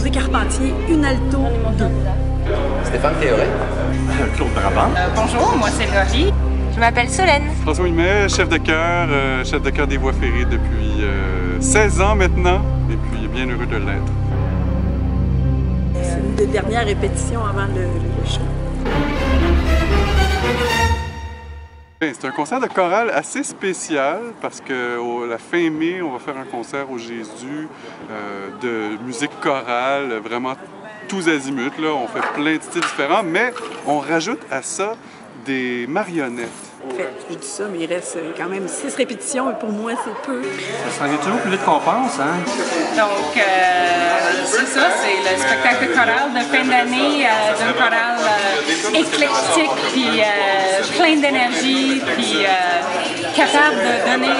José Carpentier, une alto 2. Stéphane Théoré. Claude Brabant. Bonjour, moi c'est Laurie. Je m'appelle Solène. François Huimet, chef de chœur des Voix Ferrées depuis 16 ans maintenant, et puis bien heureux de l'être. C'est une des dernières répétitions avant le show. C'est un concert de chorale assez spécial parce que la fin mai, on va faire un concert au Jésus de musique chorale, vraiment tous azimuts. Là. On fait plein de styles différents, mais on rajoute à ça des marionnettes. En fait, je dis ça, mais il reste quand même 6 répétitions et pour moi, c'est peu. Ça s'en est toujours plus vite qu'on pense, hein? Donc, c'est ça, c'est le spectacle de chorale de fin d'année, d'une chorale éclectique, puis pleine d'énergie, puis capable de donner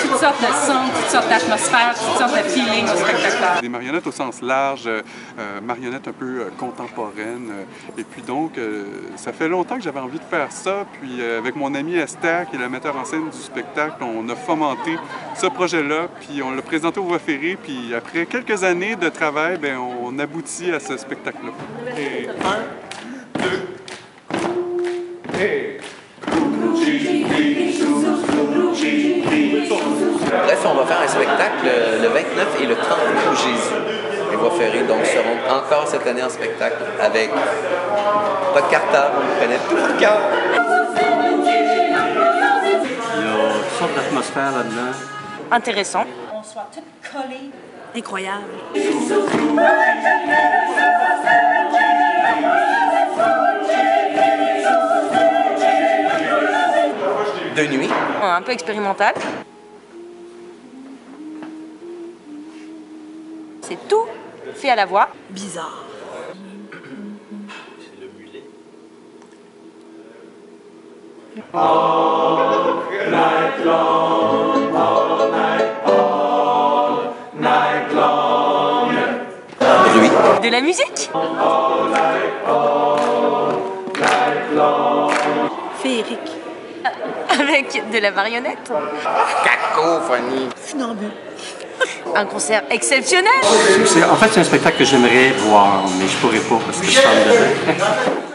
toutes sortes de sons, toutes sortes d'atmosphères, toutes sortes de feelings aux spectateurs. Des marionnettes au sens large, marionnettes un peu contemporaines, et puis donc, ça fait longtemps que j'avais envie de faire ça, puis avec mon ami Esther, qui est la metteur en scène du spectacle, on a fomenté ce projet-là, puis on l'a présenté aux Voix Ferrées, puis après quelques années de travail, bien, on aboutit à ce spectacle-là. Et 1, 2, et... Bref, on va faire un spectacle le 29 et le 30 mai au Jésus. Les Voix Ferrées donc seront encore cette année en spectacle avec votre cartable, vous connaissez tout le cœur. Il y a une sorte d'atmosphère là-dedans. Intéressant. On soit toutes collées. Incroyable. De nuit. Ouais, un peu expérimental. C'est tout fait à la voix. Bizarre. C'est le mulet. All night long, all night, all night long. Lui. De la musique. All night long. Féerique. Avec de la marionnette. Cacophonie. Un concert exceptionnel. En fait, c'est un spectacle que j'aimerais voir, mais je pourrais pas parce que je parle de